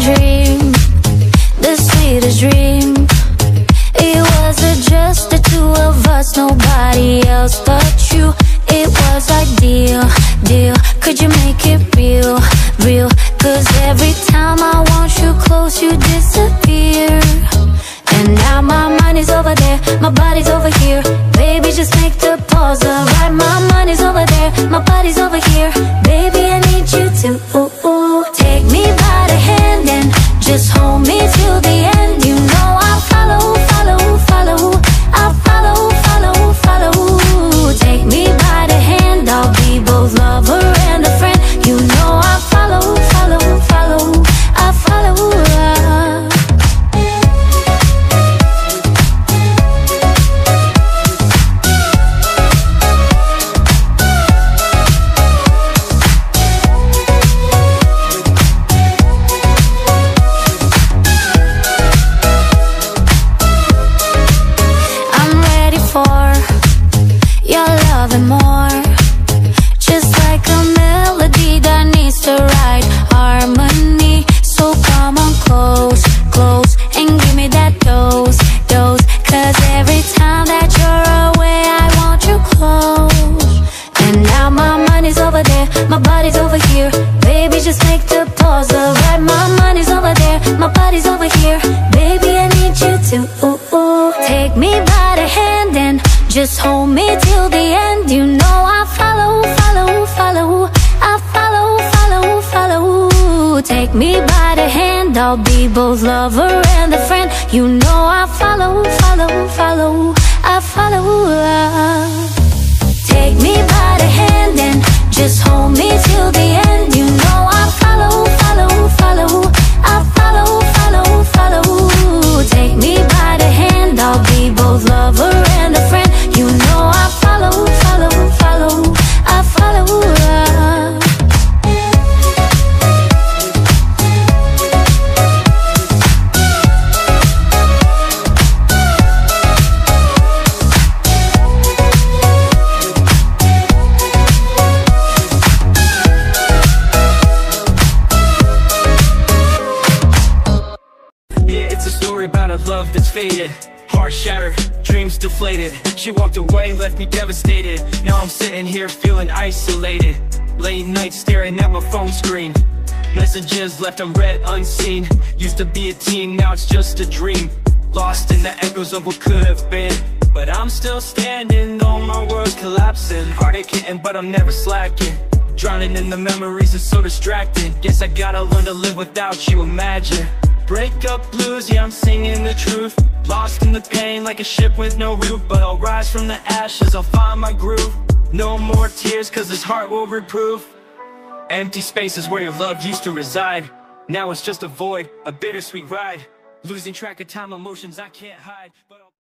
dream, the sweetest dream. It wasn't just the two of us, nobody else but you. It was like deal, deal, could you make it real, real? 'Cause every time I want you close, you disappear. And now my mind is over there, my body's over here. Baby, just make the pause, alright? My mind is over there, my body's over here. Baby, I need you to ooh, ooh. Take me by the hand and just hold me till the end. You know I'll follow, follow, follow. I'll follow, follow, follow. Take me by the hand, I'll be both lover and a friend. You know I'll follow, follow, follow. I'll follow up. Just hold me till the end, you know I'll follow, follow, follow. I'll follow, follow, follow. Take me by the hand, I'll be both lover and a friend. You know I'll follow, follow, follow. I'll follow up. Take me by the hand and just hold me till the end. You know I'll follow, follow, follow. I'll follow, follow, follow. Take me by the hand, I'll be both lover and a friend. You know I follow, follow, follow. I follow up. Yeah, it's a story about a love that's faded, heart shattered, dreams deflated. She walked away, left me devastated. Now I'm sitting here feeling isolated. Late nights staring at my phone screen. Messages left unread, unseen. Used to be a teen, now it's just a dream. Lost in the echoes of what could have been. But I'm still standing, all my world's collapsing. Heart aching, but I'm never slacking. Drowning in the memories, it's so distracting. Guess I gotta learn to live without you, imagine. Breakup blues, yeah, I'm singing the truth. Lost in the pain like a ship with no roof. But I'll rise from the ashes, I'll find my groove. No more tears, 'cause this heart will reprove. Empty spaces where your love used to reside. Now it's just a void, a bittersweet ride. Losing track of time, emotions I can't hide. But